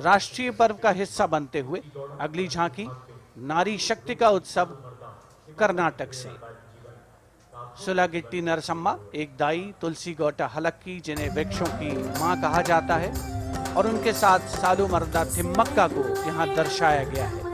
राष्ट्रीय पर्व का हिस्सा बनते हुए अगली झांकी नारी शक्ति का उत्सव कर्नाटक से। सुलागिट्टी नरसम्मा एक दाई, तुलसी गौटा हलक्की जिन्हें वृक्षों की मां कहा जाता है, और उनके साथ साळुमरदा थिम्मक्का को यहाँ दर्शाया गया है।